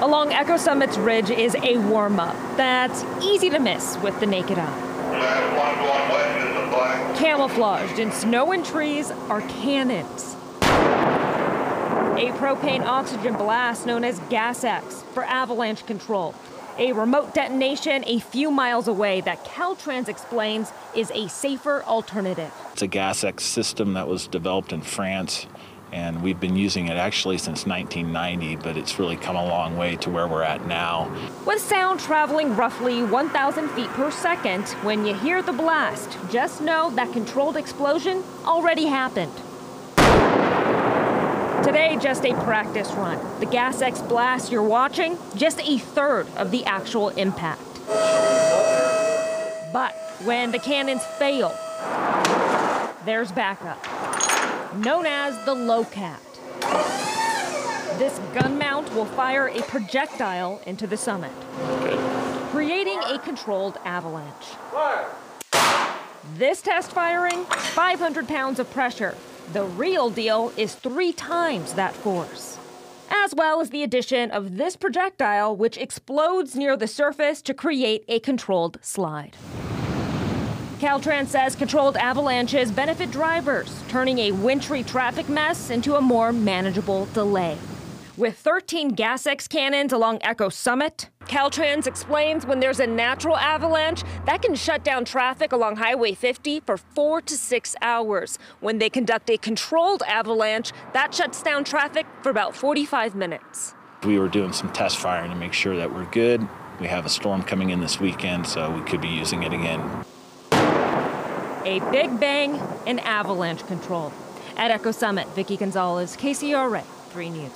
along Echo Summit's ridge is a warm-up that's easy to miss with the naked eye. Camouflaged in snow and trees are cannons. A propane oxygen blast known as GAZ-EX for avalanche control. A remote detonation a few miles away that Caltrans explains is a safer alternative. It's a GAZ-EX system that was developed in France, and we've been using it actually since 1990, but it's really come a long way to where we're at now. With sound traveling roughly 1,000 feet per second, when you hear the blast, just know that controlled explosion already happened. Today, just a practice run. The GAZ-EX blast you're watching, just a third of the actual impact. But when the cannons fail, there's backup, known as the Low-Cat. This gun mount will fire a projectile into the summit, creating a controlled avalanche. Fire. This test firing, 500 pounds of pressure. The real deal is 3 times that force, as well as the addition of this projectile, which explodes near the surface to create a controlled slide. Caltrans says controlled avalanches benefit drivers, turning a wintry traffic mess into a more manageable delay. With 13 GAZ-EX cannons along Echo Summit, Caltrans explains when there's a natural avalanche, that can shut down traffic along Highway 50 for 4 to 6 hours. When they conduct a controlled avalanche, that shuts down traffic for about 45 minutes. We were doing some test firing to make sure that we're good. We have a storm coming in this weekend, so we could be using it again. A big bang in avalanche control. At Echo Summit, Vicki Gonzalez, KCRA 3 News.